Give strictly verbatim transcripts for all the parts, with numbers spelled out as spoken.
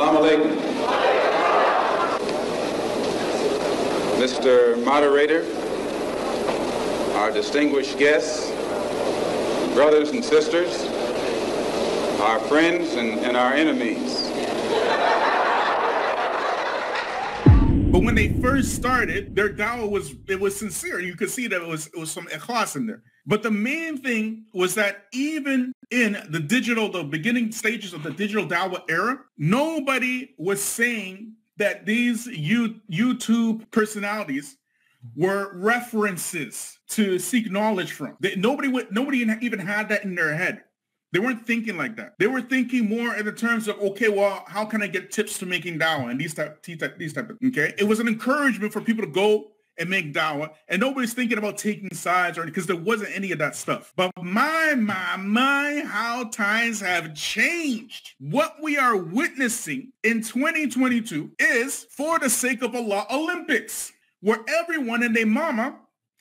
Assalamu alaikum. Mister Moderator, our distinguished guests, brothers and sisters, our friends and, and our enemies. But when they first started, their dawah was, it was sincere. You could see that it was, it was some ikhlas in there. But the main thing was that even in the digital, the beginning stages of the digital dawah era, nobody was saying that these YouTube personalities were references to seek knowledge from. They, nobody would, nobody even had that in their head. They weren't thinking like that. They were thinking more in the terms of, okay, well, how can I get tips to making dawah and these type, these type, these type of, okay? It was an encouragement for people to go and make dawah, and nobody's thinking about taking sides or because there wasn't any of that stuff. But my, my, my, how times have changed. What we are witnessing in twenty twenty-two is, for the sake of Allah, Olympics, where everyone and their mama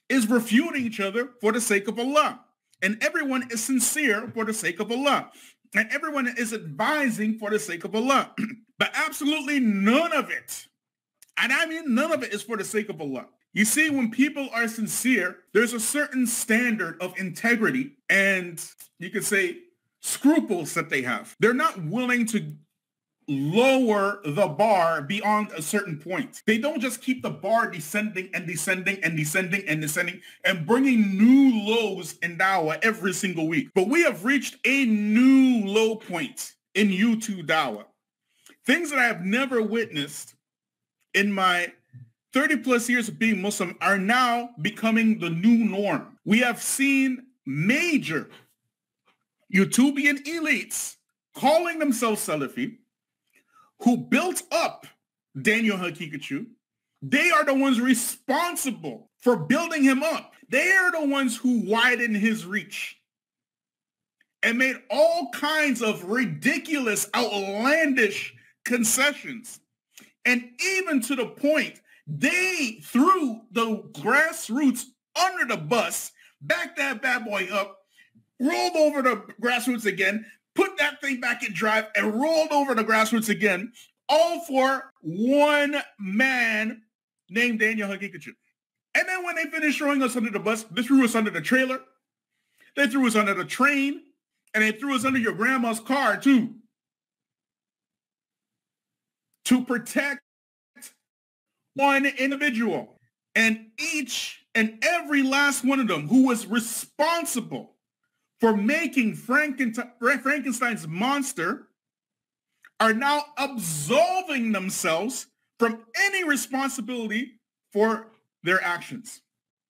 is refuting each other for the sake of Allah. And everyone is sincere for the sake of Allah. And everyone is advising for the sake of Allah. But absolutely none of it, and I mean none of it, is for the sake of Allah. You see, when people are sincere, there's a certain standard of integrity and, you could say, scruples that they have. They're not willing to lower the bar beyond a certain point. They don't just keep the bar descending and descending and descending and descending and bringing new lows in dawah every single week. But we have reached a new low point in YouTube dawah. Things that I have never witnessed in my thirty plus years of being Muslim are now becoming the new norm. We have seen major YouTubian elites calling themselves Salafi, who built up Daniel Haqiqatjou. They are the ones responsible for building him up. They are the ones who widened his reach and made all kinds of ridiculous, outlandish concessions. And even to the point, they threw the grassroots under the bus, backed that bad boy up, rolled over the grassroots again, put that thing back in drive, and rolled over the grassroots again, all for one man named Daniel Haqiqatjou. And then when they finished throwing us under the bus, they threw us under the trailer, they threw us under the train, and they threw us under your grandma's car too, to protect one individual. And each and every last one of them who was responsible for making Frankenstein's monster are now absolving themselves from any responsibility for their actions.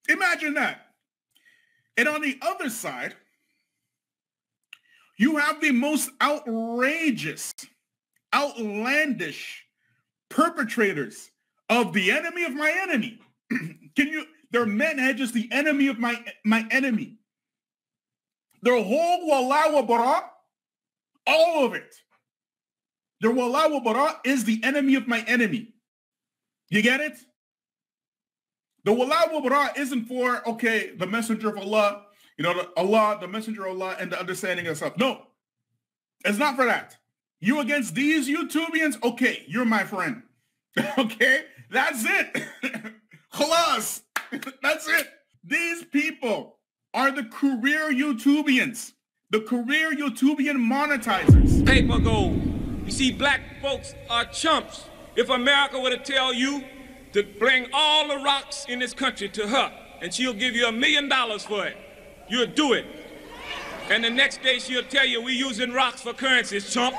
Imagine that. And on the other side, you have the most outrageous, outlandish perpetrators of the enemy of my enemy. Can you, they're men hedges, the enemy of my, my enemy. Their whole walaa wal baraa, all of it. Their walaa wal baraa is the enemy of my enemy. You get it? The walaa wal baraa isn't for, okay, the messenger of Allah, you know, the Allah, the messenger of Allah, and the understanding of stuff. No, it's not for that. You against these YouTubians? Okay, you're my friend. Okay, that's it. Khalas, that's it. These people are the career YouTubians, the career YouTubian monetizers. Paper gold. You see, black folks are chumps. If America were to tell you to bring all the rocks in this country to her, and she'll give you a million dollars for it, you'll do it. And the next day she'll tell you we're using rocks for currencies, chump.